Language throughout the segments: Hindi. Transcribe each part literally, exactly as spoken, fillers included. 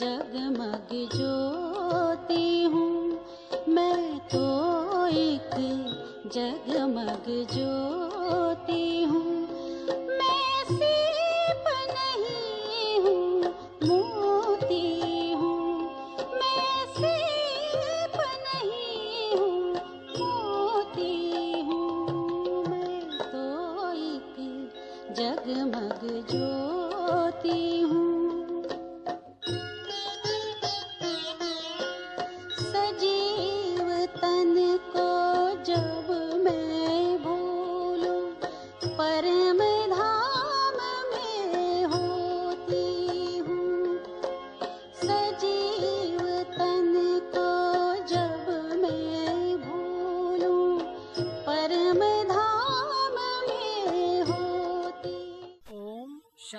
जगमग ज्योति हूँ मैं तो एक जगमग ज्योति हूँ। मैं सिर्फ नहीं हूँ मोती हूँ, मैं सिर्फ नहीं हूँ मोती हूँ, मैं तो एक जगमग ज्योति हूँ।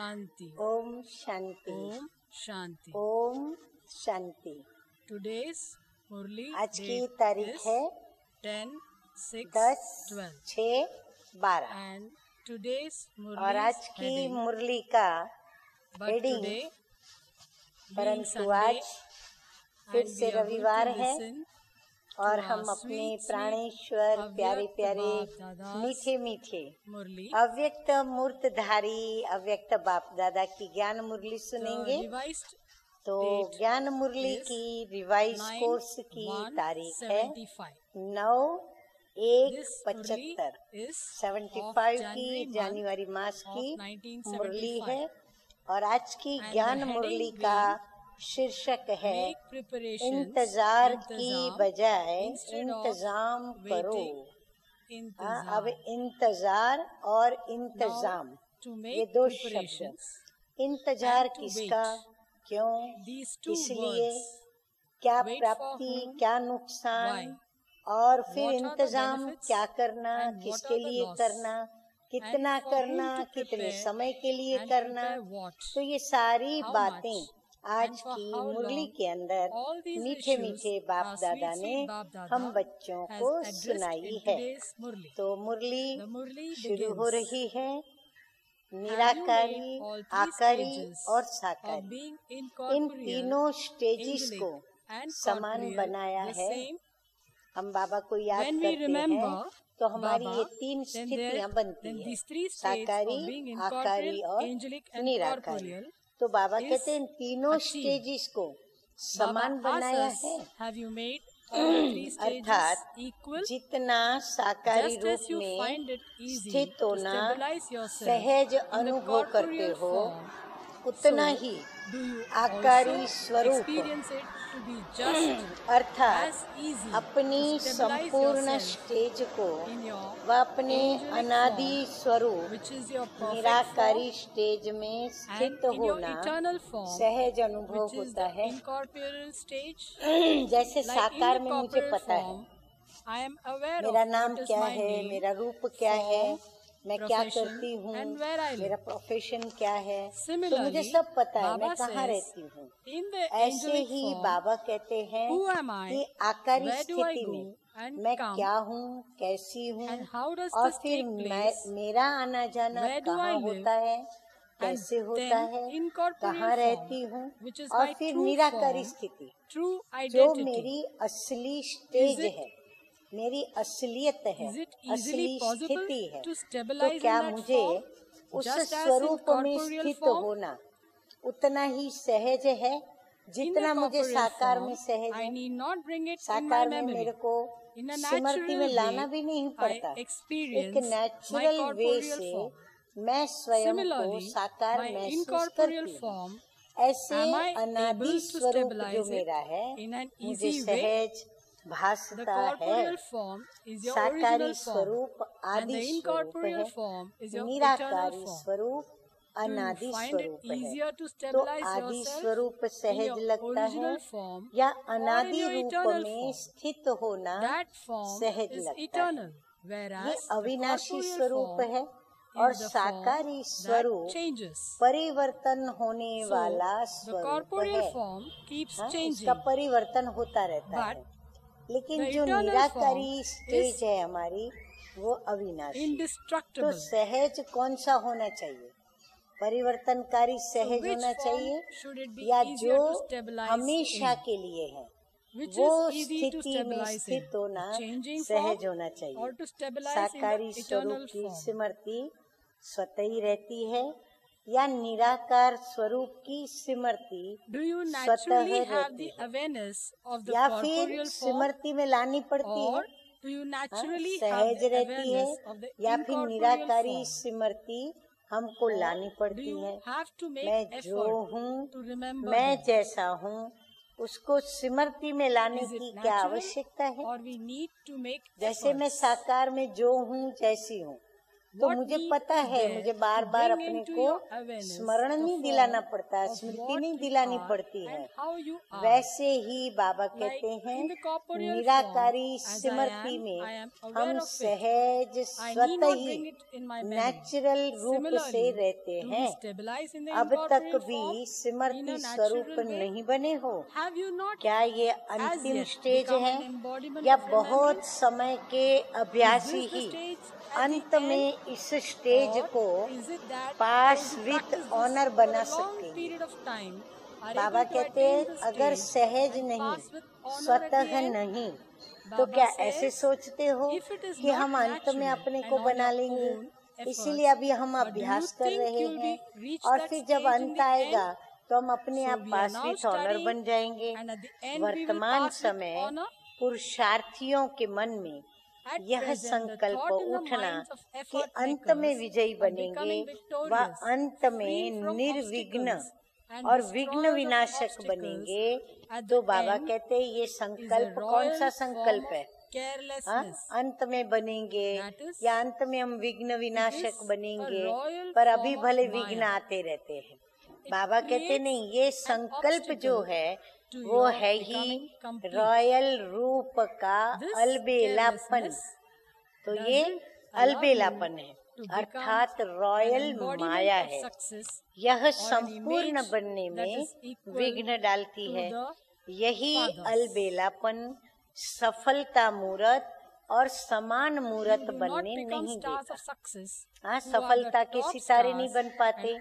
Om Shanti. Om Shanti. Om Shanti. Today's Murli. आज की तारीख है टेन सिक्स दस छह बारह। And today's Murli. और आज की मुरली का हेडिंग, परंतु आज फिर से रविवार है और हम अपने प्राणेश्वर प्यारे प्यारे मीठे मीठे अव्यक्त मूर्तधारी अव्यक्त बाप दादा की ज्ञान मुरली सुनेंगे। तो ज्ञान मुरली की रिवाइज कोर्स की तारीख है नौ एक पचहत्तर सेवेंटी फाइव की जनवरी मास की मुरली है। और आज की ज्ञान मुरली का शीर्षक है इंतजार की बजाय इंतजाम करो। इंतजार। अब इंतजार और इंतजाम ये दो शब्द। इंतजार किसका, क्यों, इसलिए, क्या प्राप्ति, क्या नुकसान, और फिर इंतजाम क्या करना, किसके लिए करना, कितना करना, कितने समय के लिए करना। तो ये सारी बातें आज की मुरली के अंदर मीठे मीठे बाप दादा ने हम बच्चों को सुनाई है। तो मुरली शुरू हो रही है। निराकारी, आकारी और साकारी, इन तीनों स्टेजेस को समान बनाया है। हम बाबा को याद करते हैं तो हमारी ये तीन स्थितियाँ बनती हैं, साकारी, आकारी और निराकारी। तो बाबा कहते हैं तीनों स्टेजेस को समान बनाया है, अर्थात जितना साकारी रूप में स्थित होना सहज अनुभव करते हो, उतना ही आकारी स्वरूप अर्थात अपनी संपूर्ण स्टेज को व अपने अनादि स्वरूप निराकारी स्टेज में स्थित होना सहज अनुभव होता है। जैसे साकार में मुझे पता है मेरा नाम क्या है, मेरा रूप क्या है, मैं क्या करती हूँ, मेरा प्रोफेशन क्या है, तो मुझे सब पता है मैं कहाँ रहती हूँ। ऐसे ही बाबा कहते हैं कि आकारी स्थिति में मैं क्या हूँ, कैसी हूँ, और फिर मेरा आना जाना कहाँ होता है, कैसे होता है, कहाँ रहती हूँ। और फिर निराकारी स्थिति जो मेरी असली स्टेज है, मेरी असलियत है, असली स्थिति है। तो क्या मुझे उस स्वरूप में स्थित होना उतना ही सहज है जितना मुझे साकार में सहज है। साकार में मेरे को स्मृति में लाना भी नहीं पड़ता, एक नेचुरल वे से मैं स्वयं को साकार महसूस करती हूँ। ऐसे अनादि स्वरूप जो मेरा है मुझे सहज भासता है। साकारी स्वरूप आदि स्वरूप है, निराकारी स्वरूप अनादि स्वरूप है। तो आदि स्वरूप सहज लगता है या अनादि रूप में स्थित होना सहज लगता है। ये अविनाशी स्वरूप है और साकारी स्वरूप परिवर्तन होने वाला स्वरूप है, इसका परिवर्तन होता रहता है। लेकिन जो निराकारी स्टेज है हमारी वो अविनाशी। तो सहज कौन सा होना चाहिए, परिवर्तनकारी सहज होना चाहिए या जो हमेशा के लिए है वो स्थिति में स्थित होना सहज होना चाहिए। साकारी स्वरूप की स्मृति स्वतः ही रहती है या निराकार स्वरूप की स्मृति स्वतः रहती है या फिर स्मृति में लानी पड़ती है, सहज रहती है या फिर निराकारी स्मृति हमको लानी पड़ती है। मैं जो हूँ, मैं जैसा हूँ, उसको स्मृति में लाने की क्या आवश्यकता है। जैसे मैं साकार में जो हूँ जैसी हूँ तो मुझे पता है, मुझे बार बार अपने को स्मरण नहीं दिलाना पड़ता, स्मृति नहीं दिलानी पड़ती है। वैसे ही बाबा कहते हैं निराकारी स्मृति में हम सहज स्वतः ही नेचुरल रूप से रहते हैं। अब तक भी स्मृति स्वरूप नहीं बने हो, क्या ये अंतिम स्टेज है या बहुत समय के अभ्यासी ही अंत में इस स्टेज को पास विद ऑनर बना सकते हैं? बाबा कहते हैं अगर सहज नहीं, स्वतः नहीं, तो क्या ऐसे सोचते हो कि हम अंत में अपने को बना लेंगे? इसीलिए अभी हम अभ्यास कर रहे हैं और फिर जब अंत आएगा तो हम अपने आप पास विद ऑनर बन जाएंगे। वर्तमान समय पुरुषार्थियों के मन में यह संकल्प उठना कि अंत में विजयी बनेंगे व अंत में निर्विघ्न और विघ्न विनाशक बनेंगे, तो बाबा कहते हैं ये संकल्प कौन सा संकल्प है? आ, अंत में बनेंगे या अंत में हम विघ्न विनाशक बनेंगे, पर अभी भले विघ्न आते रहते हैं। बाबा कहते नहीं, ये संकल्प जो है वो है ही रॉयल रूप का अलबेलापन। तो ये अलबेलापन है अर्थात रॉयल माया है। यह संपूर्ण बनने में विघ्न डालती है। यही अलबेलापन सफलता मूर्त और समान मूर्त बनने नहीं देता। हाँ, सफलता के सितारे नहीं बन पाते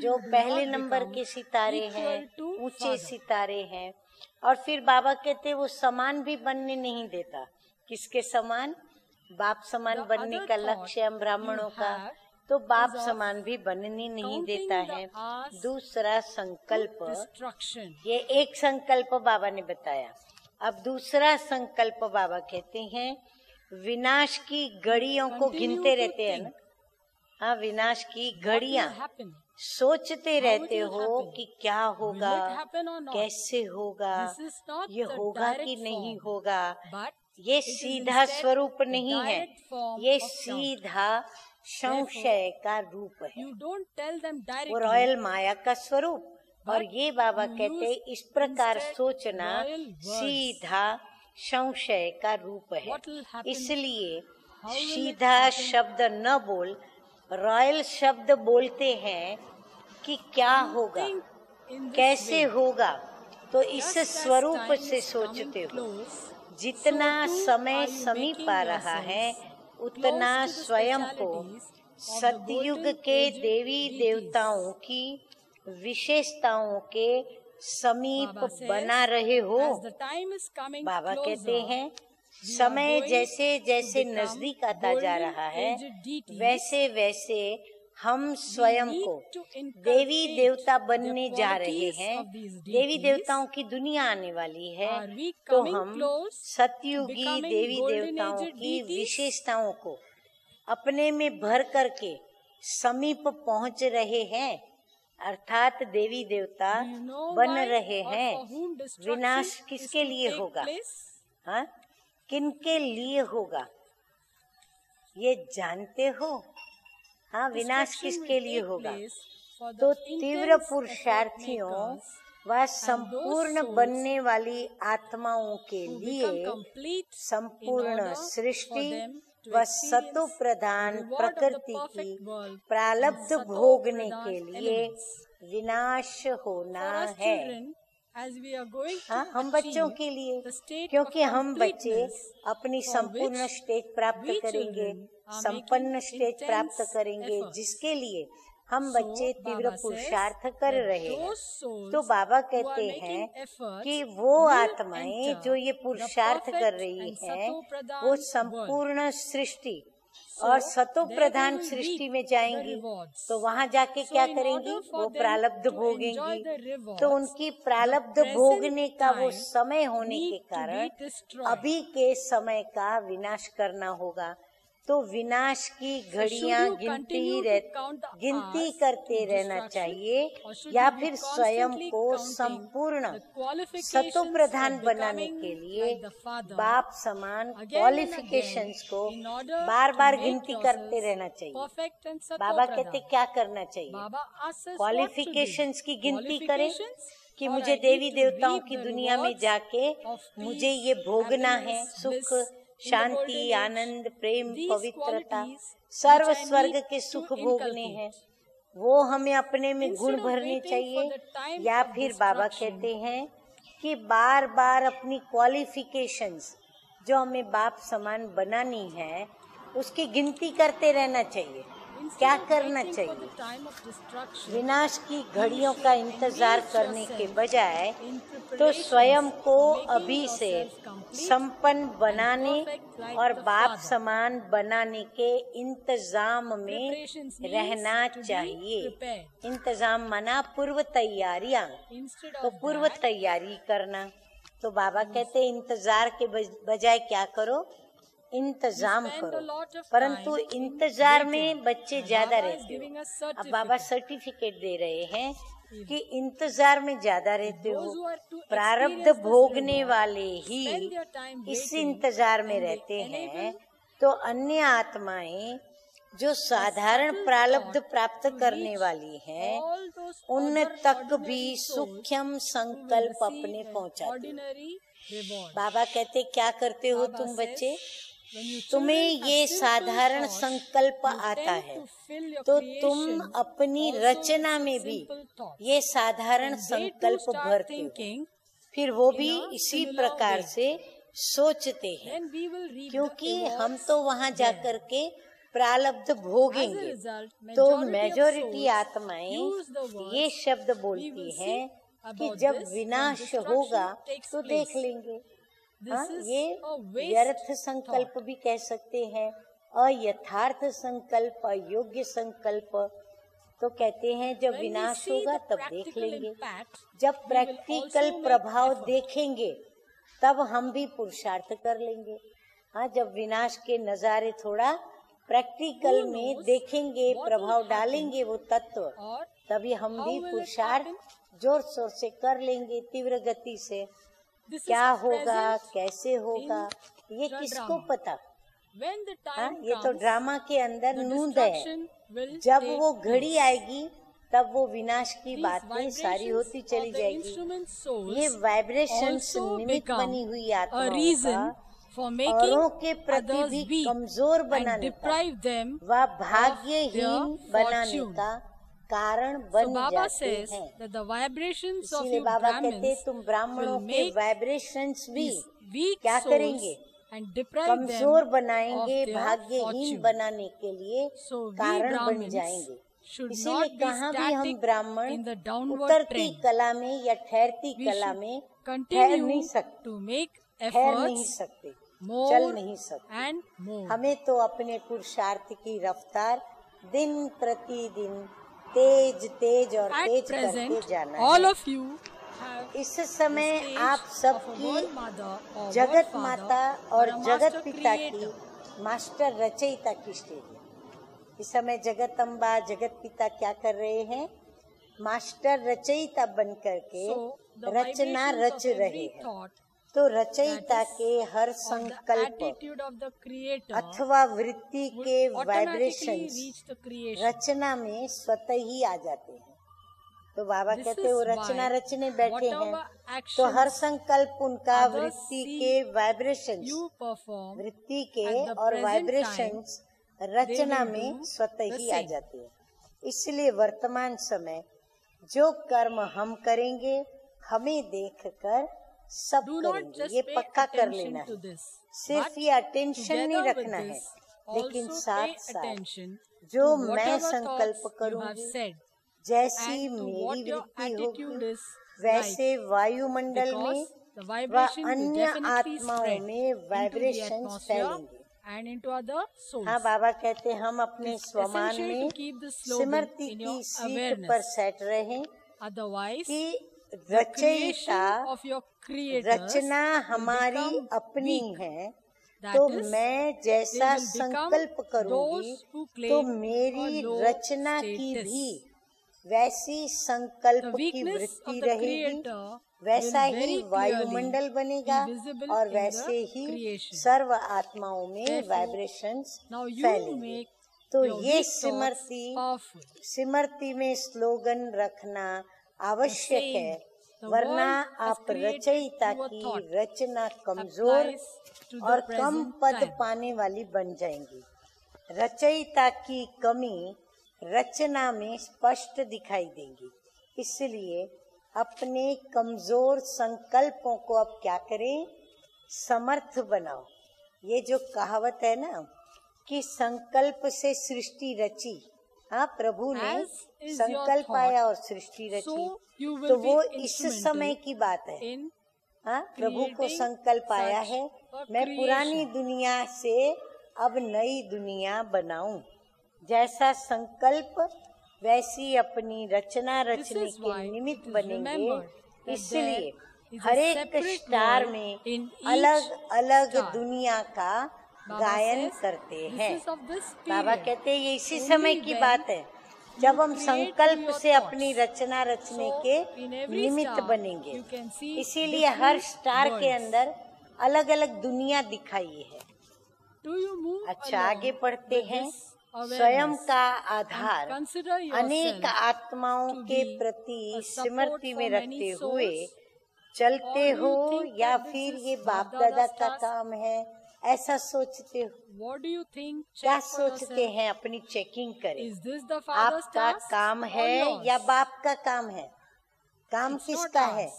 जो पहले नंबर के सितारे हैं, ऊंचे सितारे हैं। और फिर बाबा कहते वो समान भी बनने नहीं देता। किसके समान? बाप समान बनने का लक्ष्य हम ब्राह्मणों का, तो बाप समान भी बनने नहीं देता है। दूसरा संकल्प, ये एक संकल्प बाबा ने बताया। अब दूसरा संकल्प बाबा कहते हैं विनाश की घड़ियों को गिनते रहते हैं ना। हाँ, विनाश की घड़ियां सोचते रहते हो कि क्या होगा, कैसे होगा, ये होगा कि नहीं होगा। ये सीधा स्वरूप नहीं है, ये सीधा संशय का रूप है, वो रॉयल माया का स्वरूप। और ये बाबा कहते हैं इस प्रकार सोचना सीधा संशय का रूप है। इसलिए सीधा शब्द न बोल, रॉयल शब्द बोलते हैं कि क्या होगा, कैसे होगा, तो इस स्वरूप से सोचते हो। जितना समय समीप आ रहा है उतना स्वयं को सतयुग के देवी देवताओं की विशेषताओं के समीप बना रहे हो। बाबा कहते हैं समय जैसे जैसे नजदीक आता जा रहा है वैसे वैसे हम स्वयं को देवी देवता बनने जा रहे हैं। देवी देवताओं की दुनिया आने वाली है, तो हम सतयुगी देवी देवताओं की विशेषताओं को अपने में भर करके समीप पहुंच रहे हैं, अर्थात देवी देवता बन रहे हैं। विनाश किसके लिए होगा, हाँ? किनके लिए होगा, ये जानते हो? हाँ, विनाश किसके लिए होगा। तो तीव्र पुरुषार्थियों व संपूर्ण बनने वाली आत्माओं के लिए संपूर्ण सृष्टि व सतो प्रधान प्रकृति की प्रालब्ध भोगने के लिए विनाश होना है। हाँ, हम बच्चों के लिए, क्योंकि हम बच्चे अपनी संपूर्ण स्टेज प्राप्त करेंगे, संपन्न स्टेज प्राप्त करेंगे, जिसके लिए हम बच्चे तीव्र पुरुषार्थ कर रहे हैं। तो बाबा कहते हैं कि वो आत्माएं जो ये पुरुषार्थ कर रही हैं, वो संपूर्ण सृष्टि और सतो प्रधान सृष्टि में जाएंगी, तो वहाँ जाके क्या करेंगी? वो प्रालब्ध भोगेंगी। तो उनकी प्रालब्ध भोगने का वो समय होने के कारण अभी के समय का विनाश करना होगा। तो विनाश की घड़ियां गिनती गिनती करते रहना चाहिए, या फिर स्वयं को संपूर्ण सतो प्रधान बनाने के लिए बाप समान क्वालिफिकेशंस को बार बार गिनती करते रहना चाहिए। बाबा कहते क्या करना चाहिए? क्वालिफिकेशंस की गिनती करें कि मुझे देवी देवताओं की दुनिया में जाके मुझे ये भोगना है, सुख, शांति, आनंद, प्रेम, पवित्रता, सर्व स्वर्ग के सुख भोगने हैं। वो हमें अपने में गुण भरने चाहिए, या फिर बाबा कहते हैं कि बार बार अपनी क्वालिफिकेशंस जो हमें बाप समान बनानी है उसकी गिनती करते रहना चाहिए। क्या करना चाहिए? विनाश की घड़ियों का इंतजार करने के बजाय तो स्वयं को अभी से संपन्न बनाने और बाप समान बनाने के इंतजाम में रहना चाहिए। इंतजाम माना पूर्व तैयारियां, तो पूर्व तैयारी करना। तो बाबा कहते हैं इंतजार के बजाय क्या करो? इंतजाम करो। परंतु इंतजार में बच्चे ज्यादा रहते हो। अब बाबा सर्टिफिकेट दे रहे हैं कि इंतजार में ज्यादा रहते हो। प्रारब्ध भोगने वाले ही इस इंतजार में रहते हैं, तो अन्य आत्माएं जो साधारण प्रारब्ध प्राप्त करने वाली हैं, उन तक भी सूक्ष्म संकल्प अपने पहुंचाते हो। बाबा कहते क्या करते हो तुम बच्चे? तुम्हें ये साधारण संकल्प आता है, तो तुम अपनी रचना में भी ये साधारण संकल्प भरते हो, फिर वो भी इसी प्रकार से सोचते हैं, क्योंकि हम तो वहाँ जाकर के प्रारब्ध भोगेंगे। तो मेजोरिटी आत्माएं ये शब्द बोलती हैं कि जब विनाश होगा तो देख लेंगे। हाँ, ये व्यर्थ संकल्प भी कह सकते हैं, अयथार्थ संकल्प, अयोग्य संकल्प। तो कहते हैं जब विनाश होगा तब देख लेंगे। जब प्रैक्टिकल प्रभाव देखेंगे तब हम भी पुरुषार्थ कर लेंगे। हाँ, जब विनाश के नजारे थोड़ा प्रैक्टिकल में देखेंगे, प्रभाव डालेंगे वो तत्व, तभी हम भी पुरुषार्थ जोर शोर से कर लेंगे, तीव्र गति से। क्या होगा, कैसे होगा, ये किसको पता? हाँ, ये तो ड्रामा के अंदर नूंद है। जब वो घड़ी आएगी तब वो विनाश की बातें सारी होती चली जाएगी। ये वाइब्रेशंस निमित्त बनी हुई आत्माओं का औरों के प्रति भी कमजोर बनाने का व भाग्यहीन बनाने का कारण बन so, जाते हैं। इसलिए बाबा कहते हैं तुम ब्राह्मणों के वाइब्रेशंस भी क्या करेंगे? कमजोर बनाएंगे, भाग्यहीन बनाने के लिए so, कारण बन जाएंगे। इसीलिए कहाँ भी हम ब्राह्मण उतरती कला में या ठहरती कला में ठहर नहीं सकते, ठहर नहीं सकते, चल नहीं सकते। हमें तो अपने पुरुषार्थ की रफ्तार दिन प्रतिदिन तेज तेज और At तेज present, करते जाना all of you have इस समय आप सबकी जगत माता और जगत पिता की मास्टर रचयिता की स्टेज है। इस समय जगत अम्बा, जगत पिता क्या कर रहे हैं? मास्टर रचयिता बन करके so, रचना रच रहे हैं। तो रचयिता के हर संकल्प अथवा वृत्ति के वाइब्रेशंस रचना में स्वतः ही आ जाते हैं। तो बाबा कहते हैं वो रचना रचने बैठे हैं, तो हर संकल्प उनका वृत्ति के वाइब्रेशंस, वृत्ति के और वाइब्रेशंस रचना में स्वतः ही आ जाते हैं। इसलिए वर्तमान समय जो कर्म हम करेंगे, हमें देखकर सब करेंगे, ये पक्का कर लेना है। सिर्फ ये अटेंशन नहीं रखना है लेकिन साथ साथ जो मैं संकल्प करूँगी, जैसी मेरी वृत्ति होगी वैसे वायुमंडल में व अन्य आत्माओं में वाइब्रेशन फैलेंगे। हाँ, बाबा कहते हम अपने स्वमान में स्मृति की सीट पर सेट रहे कि रचयिता रचना हमारी अपनी है, तो मैं जैसा संकल्प करूँगी तो मेरी रचना की भी वैसी संकल्प की वृत्ति रहेगी, वैसा ही वायुमंडल बनेगा और वैसे ही सर्व आत्माओं में वाइब्रेशंस फैलेंगे। तो ये स्मृति स्मृति में स्लोगन रखना आवश्यक है, वरना आप रचयिता की रचना कमजोर और कम पद पाने वाली बन जाएंगी। रचयिता की कमी रचना में स्पष्ट दिखाई देगी। इसलिए अपने कमजोर संकल्पों को आप क्या करें, समर्थ बनाओ। ये जो कहावत है ना कि संकल्प से सृष्टि रची, हाँ प्रभु ने संकल्प आया और सृष्टि रची, तो वो इस समय की बात है। हाँ, प्रभु को संकल्प आया है मैं पुरानी दुनिया से अब नई दुनिया बनाऊं, जैसा संकल्प वैसी अपनी रचना रचने के निमित्त बनेंगे। इसलिए हरेक स्टार में अलग अलग दुनिया का गायन करते हैं। बाबा कहते हैं ये इसी समय की बात है जब हम संकल्प से अपनी रचना रचने के निमित्त बनेंगे। इसीलिए हर स्टार के अंदर अलग अलग दुनिया दिखाई है। अच्छा, आगे पढ़ते हैं। स्वयं का आधार अनेक आत्माओं के प्रति स्मृति में रखते हुए चलते हो या फिर ये बाप दादा का काम है ऐसा सोचते हो। क्या सोचते हैं? अपनी चेकिंग करें, आपका काम है या बाप का काम है? काम किसका है?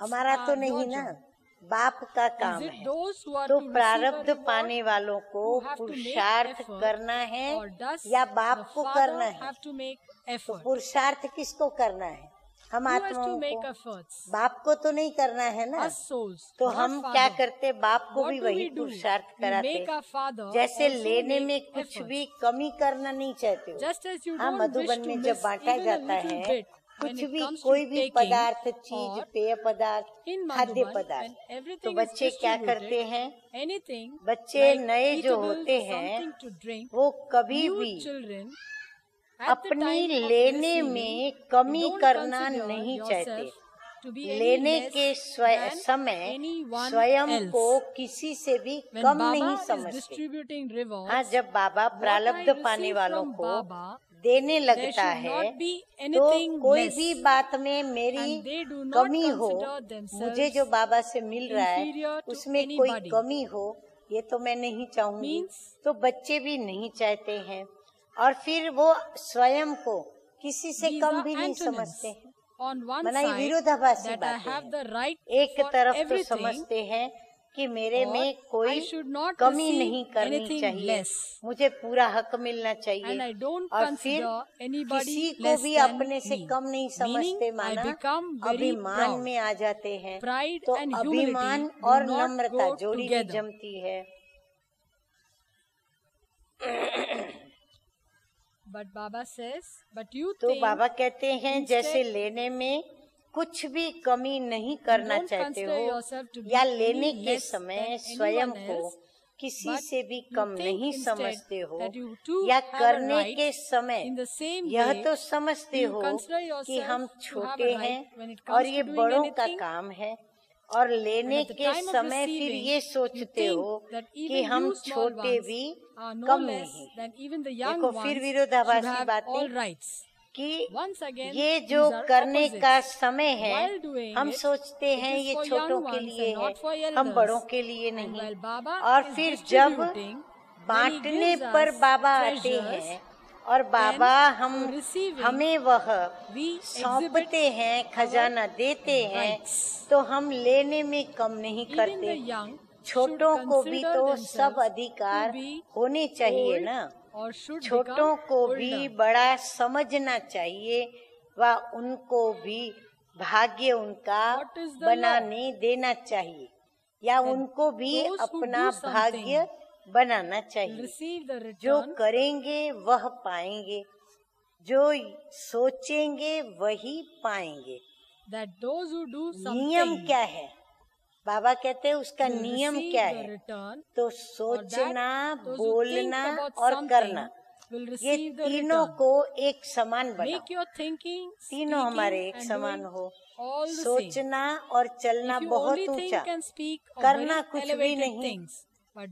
हमारा तो नहीं ना, बाप का काम है। तो प्रारब्ध पाने वालों को पुरुषार्थ करना है या बाप को करना है? तो पुरुषार्थ किसको करना है? हम आत्माओं को, बाप को तो नहीं करना है ना। तो हम क्या करते, बाप को भी वही पुरुषार्थ कराते। जैसे लेने में कुछ भी कमी करना नहीं चाहते। हाँ, मधुबन में जब बांटा जाता है कुछ भी, कोई भी पदार्थ, चीज, पेय पदार्थ, खाद्य पदार्थ, तो बच्चे क्या करते हैं, बच्चे नए जो होते हैं वो कभी भी अपनी लेने में कमी करना नहीं चाहते। लेने के समय स्वयं को किसी से भी कम नहीं समझते। हाँ, जब बाबा प्रारब्ध पाने वालों को देने लगता है तो कोई भी बात में मेरी कमी हो, मुझे जो बाबा से मिल रहा है उसमें कोई कमी हो, ये तो मैं नहीं चाहूँगी। तो बच्चे भी नहीं चाहते हैं और फिर वो स्वयं को किसी से कम भी नहीं समझते हैं। मना ये विरोधाभासी बात है। एक तरफ तो समझते हैं कि मेरे में कोई कमी नहीं करनी चाहिए, मुझे पूरा हक मिलना चाहिए, और फिर किसी को भी अपने से कम नहीं समझते, माना अभिमान में आ जाते हैं। तो अभिमान और नम्रता जोड़ी भी जमती है। But Baba says, but you think, तो बाबा कहते हैं जैसे लेने में कुछ भी कमी नहीं करना चाहते हो या लेने के समय स्वयं को किसी से भी कम नहीं समझते हो, या करने के समय यह तो समझते हो कि हम छोटे हैं और ये बड़ों का काम है, और लेने के समय फिर ये सोचते हो कि हम छोटे भी कम नहीं। देखो फिर विरोधाभासी बातें कि ये जो करने का समय है हम सोचते हैं ये छोटों के लिए है, हम बड़ों के लिए नहीं। और फिर जब बांटने पर बाबा आते हैं और बाबा हम हमें वह सौंपते हैं, खजाना देते हैं, तो हम लेने में कम नहीं करते, छोटों को भी तो सब अधिकार होने चाहिए ना। छोटों को भी बड़ा समझना चाहिए व उनको भी भाग्य उनका बनाने देना चाहिए या उनको भी अपना भाग्य बनाना चाहिए। जो करेंगे वह पाएंगे, जो सोचेंगे वही पाएंगे। नियम क्या है? बाबा कहते हैं उसका नियम क्या है? तो सोचना, बोलना और करना, ये तीनों को एक समान बनाओ। तीनों हमारे एक समान हो। सोचना और चलना बहुत ऊंचा, करना कुछ भी नहीं।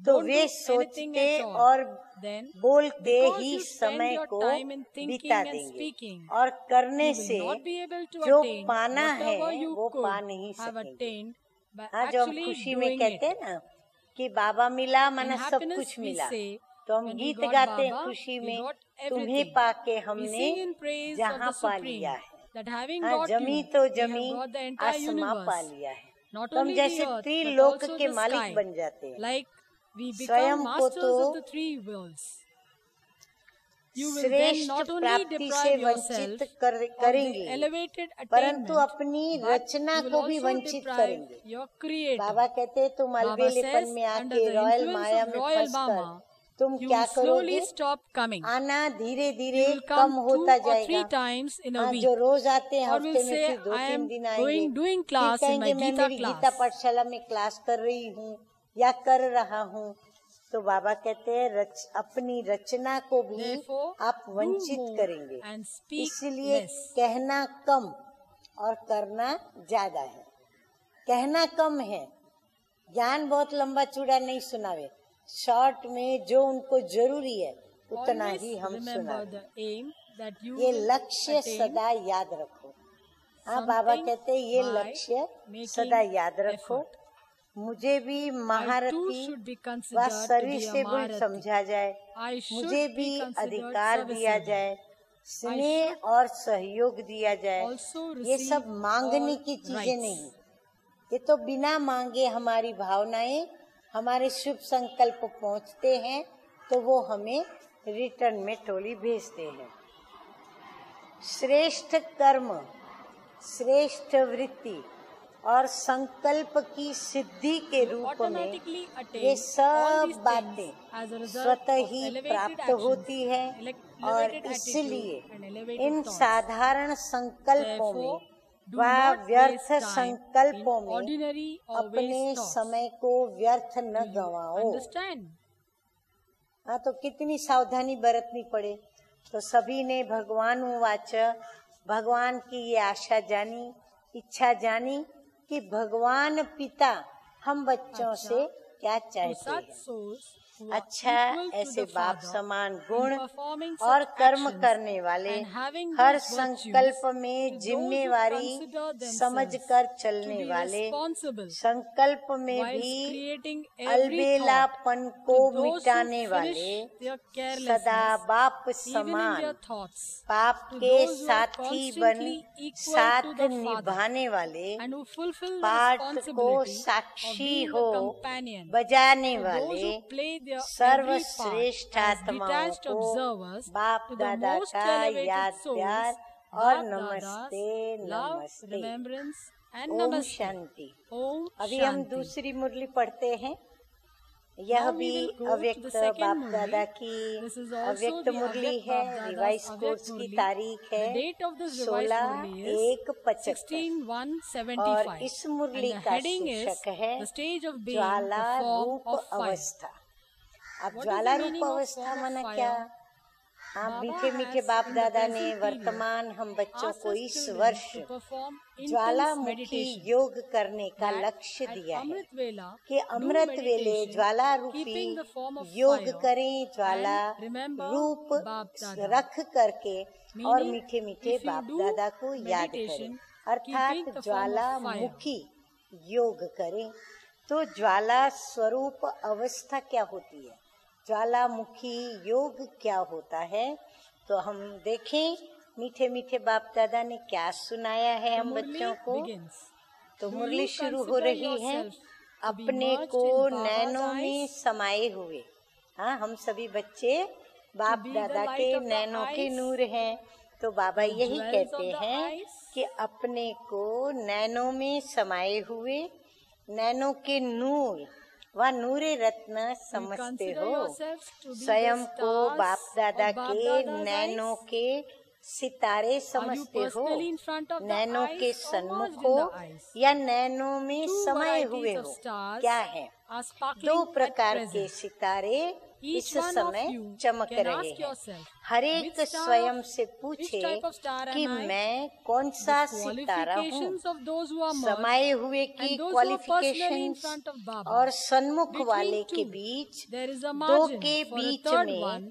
तो वे सोचते और बोलते ही समय को बिता देंगे और करने से जो पाना है वो पा नहीं सकेंगे। हाँ, जो हम खुशी में कहते हैं ना कि बाबा मिला माना सब कुछ मिला, तो हम गीत गाते हैं खुशी में, तुम्हें पाके हमने जहाँ पा लिया है। हाँ, जमी तो जमी आसमां पा लिया है। तो हम जैसे त्रिलोक के मालिक बन जाते हैं। स्वयं को तो श्रेष्ठ प्राप्ति से वंचित कर, करेंगे, परंतु अपनी रचना को भी वंचित करेंगे। बाबा कहते हैं तुम अलबेलेपन में आके रॉयल माया में फंसकर तुम क्या करोगे? आना धीरे धीरे कम होता जाएगा। हाँ, जो रोज आते हैं हफ्ते में फिर दो तीन दिन आएंगे, कहेंगे मैं मेरी गीता पाठशाला में क्लास कर रही हूँ या कर रहा हूँ। तो बाबा कहते हैं रच, अपनी रचना को भी आप वंचित करेंगे, इसलिए कहना कम और करना ज्यादा है। कहना कम है, ज्ञान बहुत लंबा चूड़ा नहीं सुनावे, शॉर्ट में जो उनको जरूरी है उतना ही हम सुनावे। ये लक्ष्य सदा याद रखो। हाँ, बाबा कहते हैं ये लक्ष्य सदा याद रखो। मुझे भी महारथी व सर्विसेबल समझा जाए, मुझे भी अधिकार दिया जाए, स्नेह और सहयोग दिया जाए। ये सब मांगने की चीजें नहीं, ये तो बिना मांगे हमारी भावनाएं हमारे शुभ संकल्प पहुंचते हैं तो वो हमें रिटर्न में टोली भेजते हैं। श्रेष्ठ कर्म, श्रेष्ठ वृत्ति और संकल्प की सिद्धि के रूप में ये सब बातें स्वतः ही प्राप्त होती है। और इसलिए इन साधारण संकल्पों में व व्यर्थ संकल्पों में अपने समय को व्यर्थ न गवाओ। हाँ, तो कितनी सावधानी बरतनी पड़े। तो सभी ने भगवान वाच, भगवान की ये आशा जानी, इच्छा जानी कि भगवान पिता हम बच्चों अच्छा, से क्या चाहते हैं। अच्छा, ऐसे बाप समान गुण और कर्म करने वाले, हर संकल्प में जिम्मेवारी समझकर चलने वाले, संकल्प में भी अलबेलापन को मिटाने वाले, सदा बाप समान पाप के साथी बन साथ निभाने वाले, पाठ को साक्षी हो बजाने वाले, सर्वश्रेष्ठ आत्माओं को बाप दादा का याद प्यार और नमस्ते नमस्ते। ओम शांति। अभी हम दूसरी मुरली पढ़ते हैं। यह भी अव्यक्त बाप दादा की अव्यक्त मुरली है। रिवाइज कोर्स की तारीख है सोलह एक पचहत्तर। और इस मुरली का शीर्षक है ज्वाला रूप अवस्था। अब ज्वाला रूप अवस्था माना क्या? आप मीठे मीठे बाप दादा ने वर्तमान हम बच्चों को इस वर्ष ज्वालामुखी योग करने का लक्ष्य दिया है कि अमृत वेले ज्वाला रूपी योग करें, ज्वाला रूप रख करके और मीठे मीठे बाप दादा को याद करें, अर्थात ज्वालामुखी योग करें। तो ज्वाला स्वरूप अवस्था क्या होती है, ज्वालामुखी योग क्या होता है, तो हम देखें मीठे मीठे बाप दादा ने क्या सुनाया है हम बच्चों को। तो मुरली शुरू हो रही है अपने को नैनों में समाये हुए। हाँ, हम सभी बच्चे बाप दादा के नैनों के नूर हैं, तो बाबा यही कहते हैं कि अपने को नैनों में समाये हुए, नैनों के नूर वह नूरे रत्न समझते हो। स्वयं को बाप दादा के नैनों के सितारे समझते हो, नैनों के सन्मुख हो या नैनों में समाये हुए हो। क्या है, दो प्रकार के सितारे इस समय चमक रहे हैं। हर एक स्वयं से पूछे कि मैं कौन सा सितारा हूँ। समाये हुए की क्वालिफिकेशन और सन्मुख वाले के बीच, दो के बीच में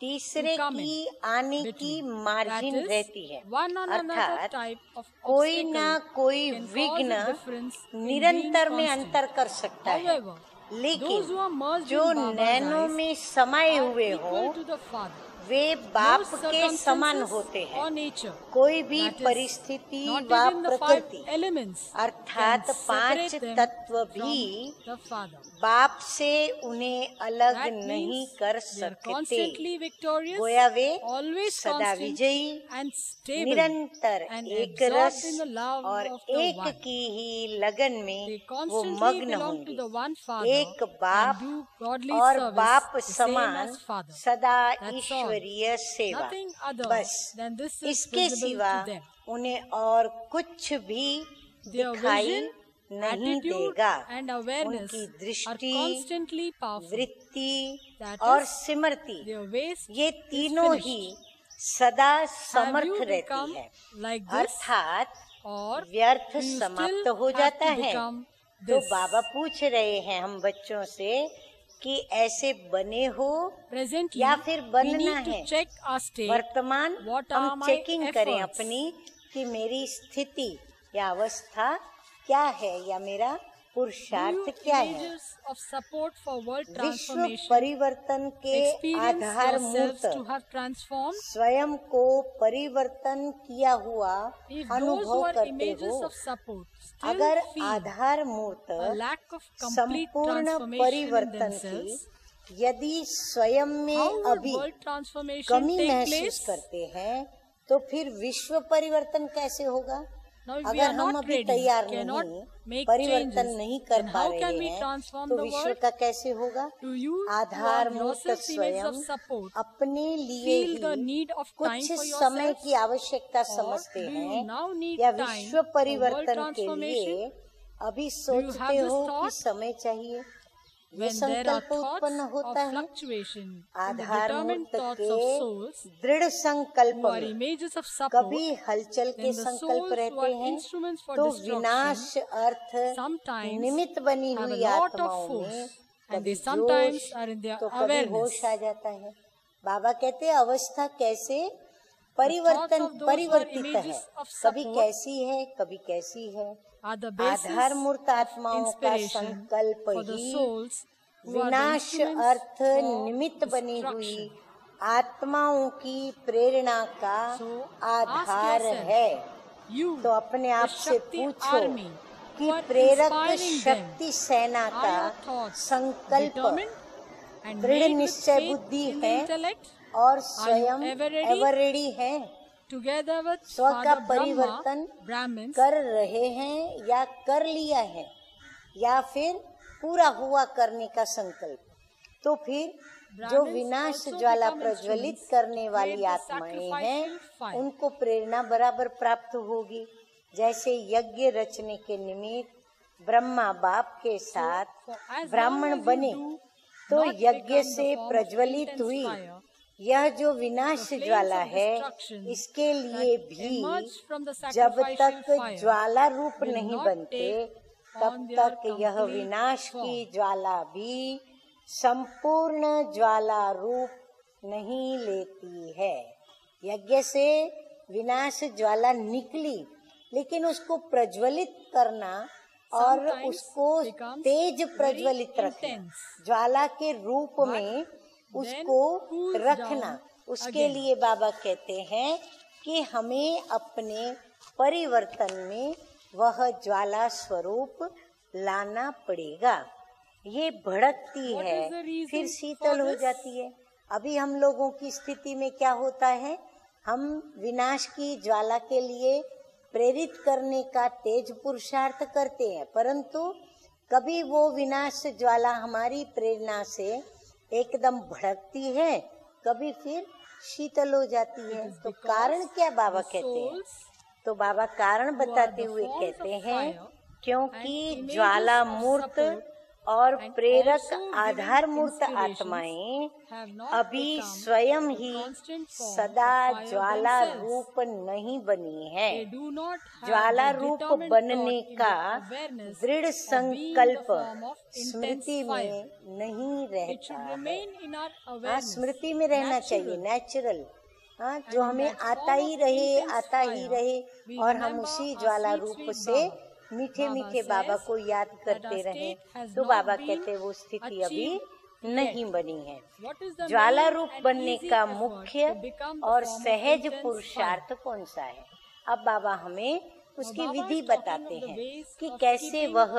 तीसरे की आने की मार्जिन रहती है। अर्थात कोई ना कोई विघ्न निरंतर में अंतर कर सकता है, लेकिन जो नैनों में समाये हुए हो वे बाप के समान होते हैं। कोई भी परिस्थिति व प्रकृति अर्थात पांच तत्व भी बाप से उन्हें अलग नहीं कर सकते। गोया वे सदा विजयी, निरंतर एक रस और एक की ही लगन में वो मग्न होंगे। एक बाप और बाप समान सदा ईश्वर सेवा, बस इसके सिवा उन्हें और कुछ भी दिखाई नहीं देगा। उनकी दृष्टि, वृत्ति और स्मृति ये तीनों ही सदा समर्थ रहती है, अर्थात व्यर्थ समाप्त हो जाता है। तो बाबा पूछ रहे हैं हम बच्चों से कि ऐसे बने हो या फिर बनना है। वर्तमान हम चेकिंग करें अपनी कि मेरी स्थिति या अवस्था क्या है या मेरा पुरुषार्थ क्या है। विश्व परिवर्तन के आधारभूत स्वयं को परिवर्तन किया हुआ अनुभव करते हो। अगर आधारभूत संपूर्ण परिवर्तन की यदि स्वयं में अभी कमी महसूस करते हैं तो फिर विश्व परिवर्तन कैसे होगा। अगर हम अभी तैयार नहीं, परिवर्तन नहीं कर पा रहे हैं तो विश्व का कैसे होगा। आधारभूत स्वयं अपने लिए ही कुछ समय की आवश्यकता समझते हैं या विश्व परिवर्तन के लिए अभी सोचते हो कि समय चाहिए। ये संकल्प उत्पन्न होता है आधारभूत के दृढ़ संकल्प में। कभी हलचल के संकल्प रहते हैं तो विनाश अर्थ निमित्त बनी हुई आत्माओं में कभी जोश तो कभी होश आ जाता है। बाबा कहते हैं अवस्था कैसे परिवर्तन परिवर्तित है, कभी कैसी है कभी कैसी है। आधारमूर्त आत्माओं का संकल्प ही विनाश अर्थ निमित्त बनी हुई आत्माओं की प्रेरणा का आधार है। तो अपने आप से पूछो कि प्रेरक शक्ति सेना का संकल्प दृढ़ निश्चय बुद्धि है और स्वयं एवर रेडी है। स्व का परिवर्तन कर रहे हैं या कर लिया है या फिर पूरा हुआ करने का संकल्प। तो फिर जो विनाश ज्वाला प्रज्वलित करने वाली आत्माएं हैं उनको प्रेरणा बराबर प्राप्त होगी। जैसे यज्ञ रचने के निमित्त ब्रह्मा बाप के साथ ब्राह्मण बने तो यज्ञ से प्रज्वलित हुई यह जो विनाश ज्वाला है, इसके लिए भी जब तक ज्वाला रूप नहीं बनते तब तक यह विनाश की ज्वाला भी संपूर्ण ज्वाला रूप नहीं लेती है। यज्ञ से विनाश ज्वाला निकली, लेकिन उसको प्रज्वलित करना और उसको तेज प्रज्वलित रखना, ज्वाला के रूप में उसको रखना, उसके लिए बाबा कहते हैं कि हमें अपने परिवर्तन में वह ज्वाला स्वरूप लाना पड़ेगा। ये भड़कती है फिर शीतल हो जाती है। अभी हम लोगों की स्थिति में क्या होता है, हम विनाश की ज्वाला के लिए प्रेरित करने का तेज पुरुषार्थ करते हैं, परंतु कभी वो विनाश ज्वाला हमारी प्रेरणा से एकदम भड़कती है, कभी फिर शीतल हो जाती है। तो कारण क्या बाबा कहते हैं? तो बाबा कारण बताते हुए कहते हैं, क्योंकि ज्वाला मूर्त और प्रेरक आधार मूर्त आत्माएं अभी स्वयं ही सदा ज्वाला रूप नहीं बनी है। ज्वाला रूप बनने का दृढ़ संकल्प स्मृति में नहीं रहता। हाँ, स्मृति में रहना चाहिए, नेचुरल। हाँ, जो हमें आता ही रहे आता ही रहे और हम उसी ज्वाला रूप से मीठे मीठे बाबा को याद करते रहे। तो बाबा कहते वो स्थिति अभी नहीं बनी है। ज्वाला रूप बनने का मुख्य और सहज पुरुषार्थ कौन सा है? अब बाबा हमें उसकी विधि बताते हैं कि कैसे वह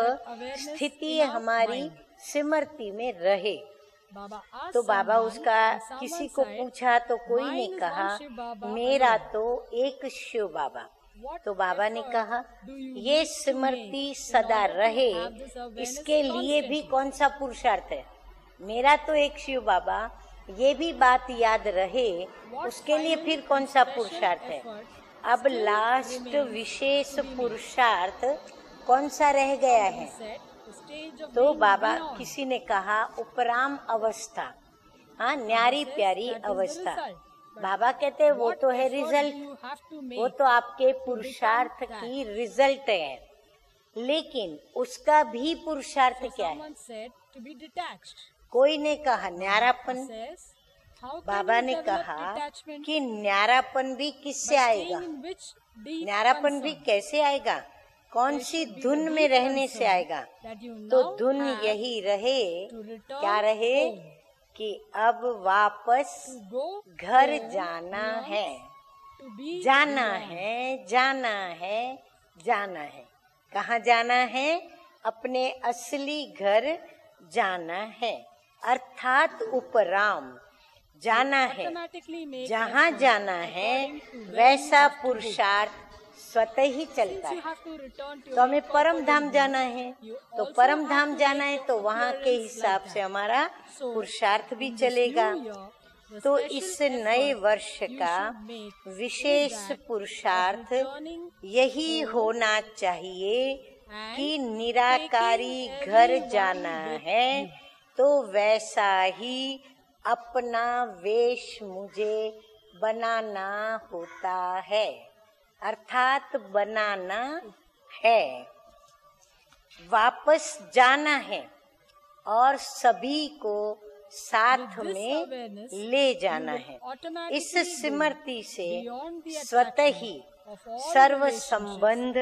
स्थिति हमारी स्मृति में रहे। तो बाबा उसका किसी को पूछा तो कोई ने कहा मेरा तो एक शिव बाबा। तो बाबा ने कहा ये स्मृति सदा रहे, इसके लिए भी कौन सा पुरुषार्थ है? मेरा तो एक शिव बाबा, ये भी बात याद रहे, उसके लिए फिर कौन सा पुरुषार्थ है? अब लास्ट विशेष पुरुषार्थ कौन सा रह गया है? तो बाबा किसी ने कहा उपराम अवस्था। हाँ, न्यारी प्यारी अवस्था। बाबा कहते हैं वो तो है रिजल्ट, वो तो आपके पुरुषार्थ की रिजल्ट है, लेकिन उसका भी पुरुषार्थ क्या है? कोई ने कहा न्यारापन। बाबा ने कहा कि न्यारापन भी किससे आएगा? न्यारापन भी कैसे आएगा? कौन सी धुन में रहने से आएगा? तो धुन यही रहे, क्या रहे कि अब वापस घर जाना है, जाना है, जाना है, जाना है। कहाँ जाना है? अपने असली घर जाना है, अर्थात उपराम जाना है। जहाँ जाना है वैसा पुरुषार्थ स्वतः ही चलता है। तो हमें परम धाम जाना है, तो परम धाम जाना है तो वहाँ के हिसाब से हमारा पुरुषार्थ भी चलेगा। तो इस नए वर्ष का विशेष पुरुषार्थ यही होना चाहिए कि निराकारी घर जाना है, तो वैसा ही अपना वेश मुझे बनाना होता है, अर्थात बनाना है, वापस जाना है और सभी को साथ में ले जाना है। इस स्मृति से स्वतः ही सर्व संबंध,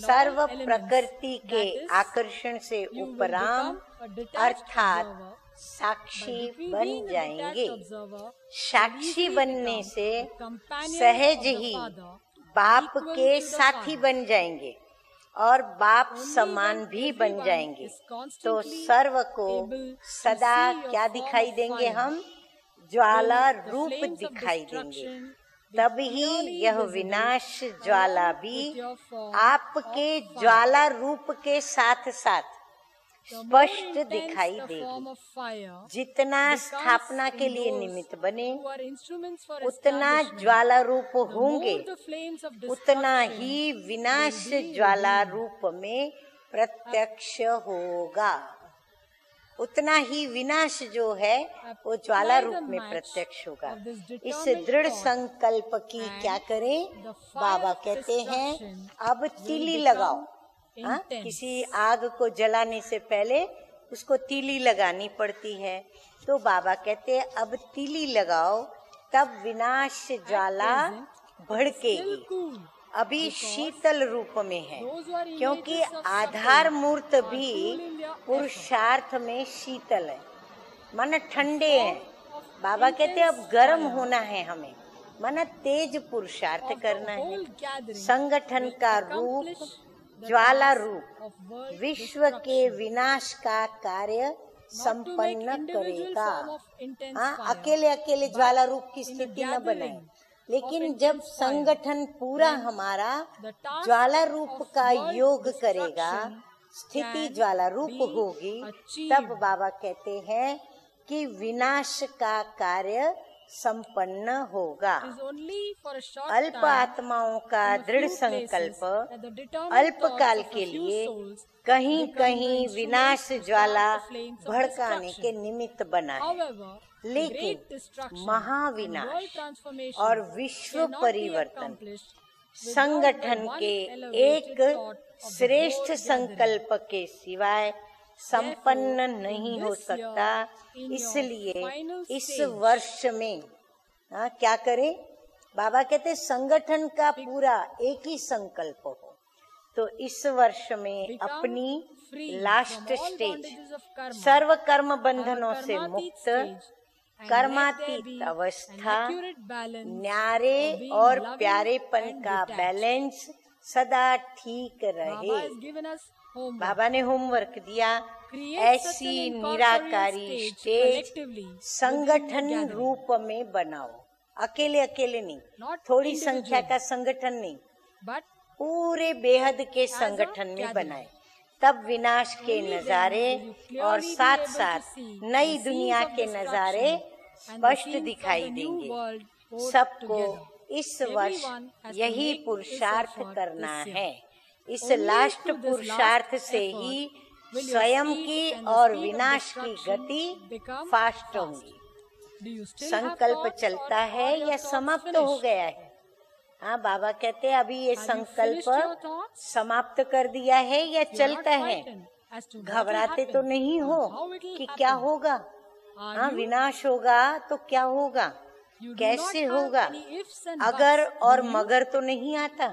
सर्व प्रकृति के आकर्षण से उपराम अर्थात साक्षी बन जाएंगे। साक्षी बनने से सहज ही बाप के साथी बन जाएंगे और बाप समान भी बन जाएंगे। तो सर्व को सदा क्या दिखाई देंगे? हम ज्वाला रूप दिखाई देंगे। तभी यह विनाश ज्वाला भी आपके ज्वाला रूप के साथ साथ स्पष्ट दिखाई देगी। जितना स्थापना के लिए निमित्त बने उतना ज्वाला रूप होंगे, उतना ही विनाश ज्वाला रूप में प्रत्यक्ष होगा, उतना ही विनाश जो है वो ज्वाला रूप में प्रत्यक्ष होगा। इस दृढ़ संकल्प की क्या करें? बाबा कहते हैं अब तीली लगाओ। हाँ, किसी आग को जलाने से पहले उसको तीली लगानी पड़ती है। तो बाबा कहते हैं अब तीली लगाओ, तब विनाश ज्वाला भड़केगी। अभी शीतल रूप में है, क्योंकि आधार मूर्त भी पुरुषार्थ में शीतल है, मन ठंडे हैं। बाबा कहते हैं अब गर्म होना है हमें, मन तेज पुरुषार्थ करना है। संगठन का रूप ज्वाला रूप विश्व के विनाश का कार्य संपन्न करेगा। हाँ, अकेले अकेले ज्वाला रूप की स्थिति न बनाए, लेकिन जब संगठन पूरा हमारा ज्वाला रूप का योग करेगा, स्थिति ज्वाला रूप होगी, तब बाबा कहते हैं कि विनाश का कार्य संपन्न होगा। अल्प आत्माओं का दृढ़ संकल्प अल्पकाल के लिए कहीं कहीं विनाश ज्वाला भड़काने के निमित्त बना है, लेकिन महाविनाश और विश्व परिवर्तन संगठन के एक श्रेष्ठ संकल्प के सिवाय संपन्न नहीं हो सकता। इसलिए इस वर्ष में हाँ क्या करें? बाबा कहते संगठन का पूरा एक ही संकल्प हो, तो इस वर्ष में अपनी लास्ट स्टेज सर्व कर्म बंधनों से मुक्त, कर्मातीत अवस्था, न्यारे और प्यारेपन का बैलेंस सदा ठीक रहे। बाबा ने होमवर्क दिया, ऐसी निराकारी स्टेज संगठन रूप में बनाओ। अकेले अकेले नहीं, थोड़ी संख्या का संगठन नहीं, पूरे बेहद के संगठन में बनाए, तब विनाश के नजारे और साथ साथ नई दुनिया के नजारे स्पष्ट दिखाई देंगे। सबको इस वर्ष यही पुरुषार्थ करना है। इस लास्ट पुरुषार्थ से ही स्वयं की और विनाश की गति फास्ट होगी। संकल्प चलता है या समाप्त हो गया है? हाँ, बाबा कहते अभी ये संकल्प समाप्त कर दिया है या चलता है? घबराते तो नहीं हो कि क्या होगा? हाँ, विनाश होगा तो क्या होगा, कैसे होगा? अगर और मगर तो नहीं आता।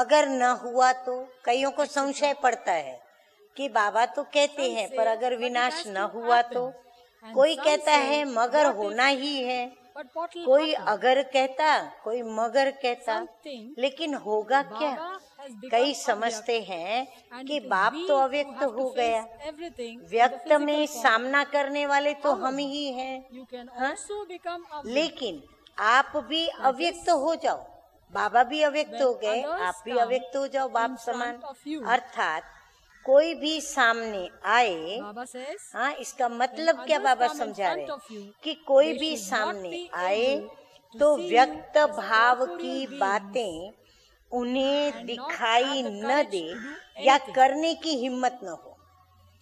अगर न हुआ तो कईयों को संशय पड़ता है कि बाबा तो कहते हैं, पर अगर विनाश न हुआ तो? कोई कहता है मगर होना ही है, कोई अगर कहता, कोई मगर कहता, लेकिन होगा क्या? कई समझते हैं कि बाप तो अव्यक्त हो गया, व्यक्त में सामना करने वाले तो हम ही हैं, हाँ? लेकिन आप भी अव्यक्त हो जाओ, बाबा भी अव्यक्त हो गए, आप भी अव्यक्त हो जाओ, बाप समान। अर्थात कोई भी सामने आए, हाँ, इसका मतलब क्या बाबा समझा रहे कि कोई भी सामने आए तो व्यक्त भाव की बातें उन्हें दिखाई न दे या करने की हिम्मत न हो।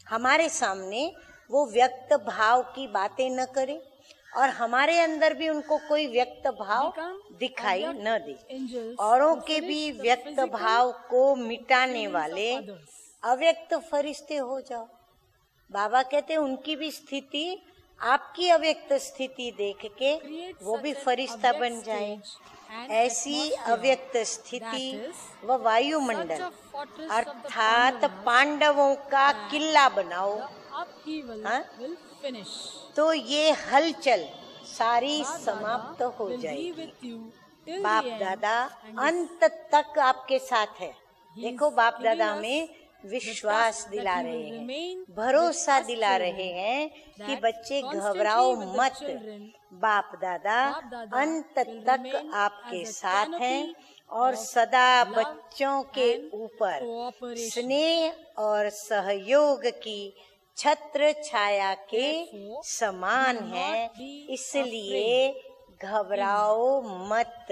हमारे सामने वो व्यक्त भाव की बातें न करे और हमारे अंदर भी उनको कोई व्यक्त भाव दिखाई न दे। औरों के भी व्यक्त भाव को मिटाने वाले अव्यक्त फरिश्ते हो जाओ। बाबा कहते उनकी भी स्थिति, आपकी अव्यक्त स्थिति देख के वो भी फरिश्ता बन जाए। ऐसी अव्यक्त स्थिति व वायुमंडल अर्थात पांडवों का किला बनाओ, हाँ? तो ये हलचल सारी समाप्त हो जाएगी। बाप दादा अंत तक आपके साथ है। देखो, बाप दादा में विश्वास दिला रहे हैं, भरोसा दिला रहे हैं कि बच्चे घबराओ मत, बाप दादा अंत तक आपके साथ हैं और सदा बच्चों के ऊपर स्नेह और सहयोग की छत्र छाया के समान है। इसलिए घबराओ मत।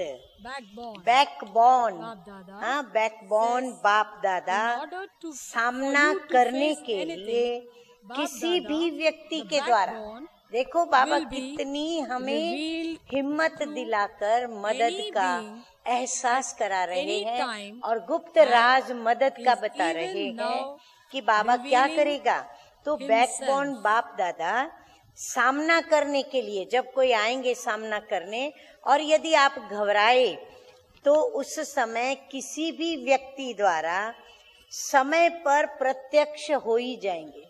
बैकबोन, हाँ, बैकबोन बाप दादा सामना करने के लिए किसी भी व्यक्ति के द्वारा, देखो बाबा कितनी हमें हिम्मत दिलाकर मदद का एहसास करा रहे हैं और गुप्त राज मदद का बता रहे हैं कि बाबा क्या करेगा। तो बैकबोन बाप दादा सामना करने के लिए, जब कोई आएंगे सामना करने, और यदि आप घबराए तो उस समय किसी भी व्यक्ति द्वारा समय पर प्रत्यक्ष हो ही जाएंगे।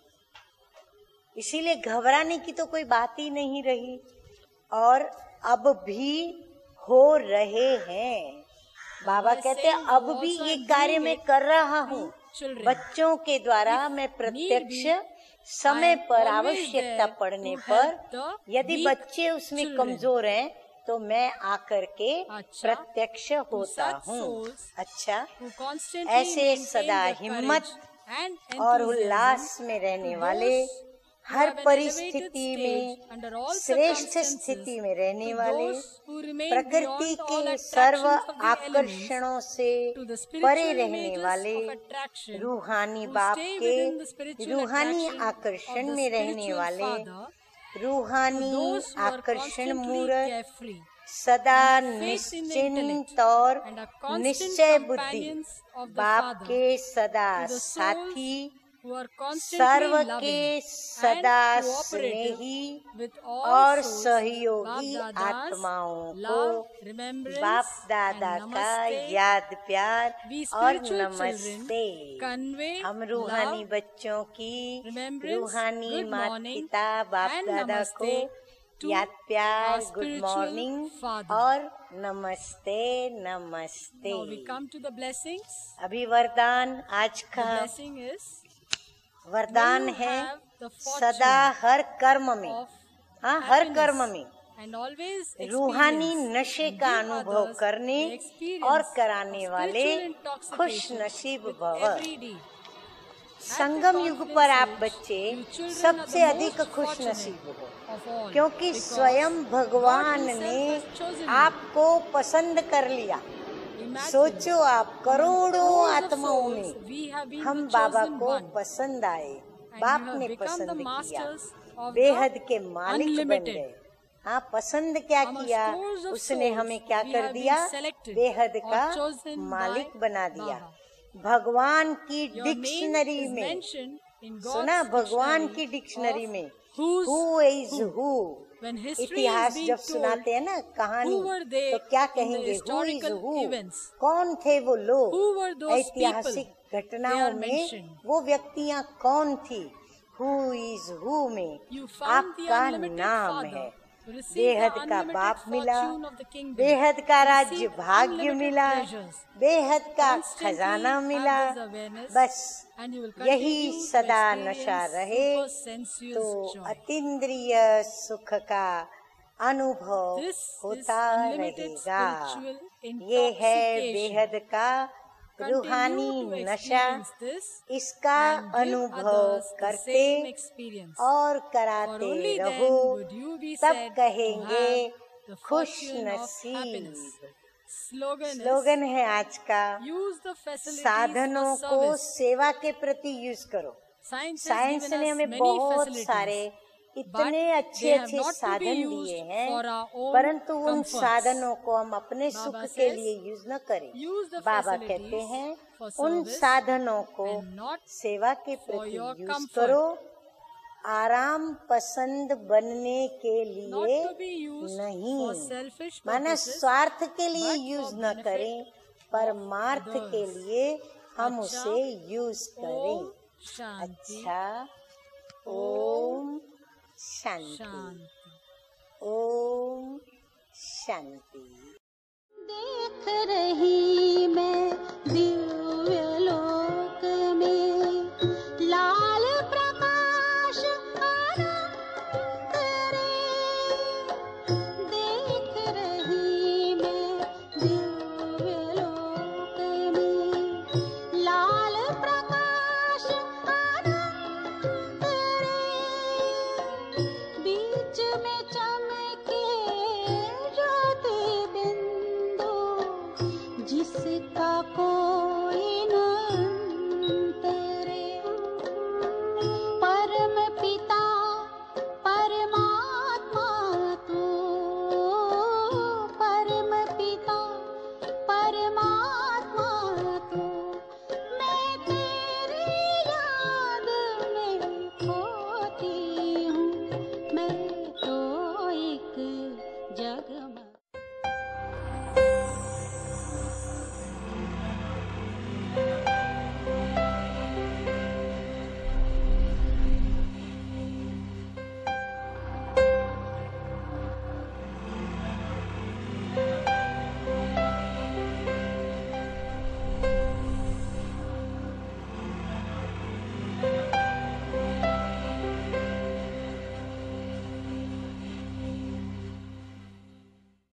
इसीलिए घबराने की तो कोई बात ही नहीं रही और अब भी हो रहे हैं। बाबा कहते हैं अब भी ये कार्य मैं कर रहा हूँ, बच्चों के द्वारा मैं प्रत्यक्ष समय पर आवश्यकता पड़ने पर यदि बच्चे उसमें कमजोर हैं तो मैं आकर के प्रत्यक्ष होता हूँ। अच्छा, ऐसे सदा हिम्मत और उल्लास में रहने वाले, हर परिस्थिति में श्रेष्ठ स्थिति में रहने वाले, प्रकृति के सर्व आकर्षणों से परे रहने वाले, रूहानी बाप के रूहानी आकर्षण में रहने वाले, रूहानी आकर्षण मूर्त, सदा निश्चिंत और निश्चय बुद्धि, बाप के सदा साथी, सर्व के सदा स्नेही और सहयोगी आत्माओं को बाप दादा का याद प्यार और नमस्ते। हम रूहानी बच्चों की, रूहानी माता पिता बाप दादा को याद प्यार, गुड मॉर्निंग और नमस्ते। नमस्ते। अभी वरदान, आज का वरदान है सदा हर कर्म में, हाँ हर कर्म में रूहानी नशे का अनुभव करने और कराने वाले खुश नसीब भव। संगम युग पर आप बच्चे सबसे अधिक खुश नसीब हो, क्योंकि स्वयं भगवान ने आपको पसंद कर लिया। सोचो, आप करोड़ों आत्माओं में हम बाबा को पसंद आए, बाप ने पसंद किया, बेहद के मालिक बन गए। हाँ, पसंद क्या किया उसने, हमें क्या कर दिया, बेहद का मालिक बना दिया। भगवान की डिक्शनरी में सुना, भगवान की डिक्शनरी में हु इज हु, इतिहास जब सुनाते हैं ना कहानी, तो क्या कहेंगे, हु इज हु, कौन थे वो लोग, ऐतिहासिक घटनाओं में वो व्यक्तियाँ कौन थी। हु इज हु में आपका नाम है, बेहद का बाप मिला, बेहद का राज्य भाग्य मिला, बेहद का खजाना मिला। बस यही सदा नशा रहे तो अतीन्द्रिय सुख का अनुभव होता रहेगा। ये है बेहद का रूहानी नशा, इसका अनुभव करते और कराते रहो, तब कहेंगे खुश नसीब। स्लोगन है आज का, साधनों को सेवा के प्रति यूज करो। साइंस ने हमें बहुत सारे इतने अच्छे अच्छे साधन दिए हैं, परंतु उन साधनों को हम अपने सुख के लिए यूज न करें। बाबा कहते हैं उन साधनों को सेवा के प्रति यूज करो, आराम पसंद बनने के लिए नहीं, माना स्वार्थ के लिए यूज न करें, परमार्थ के लिए हम उसे यूज करें। अच्छा, ओम शांति, ओम शांति। देख रही मैं दिव्य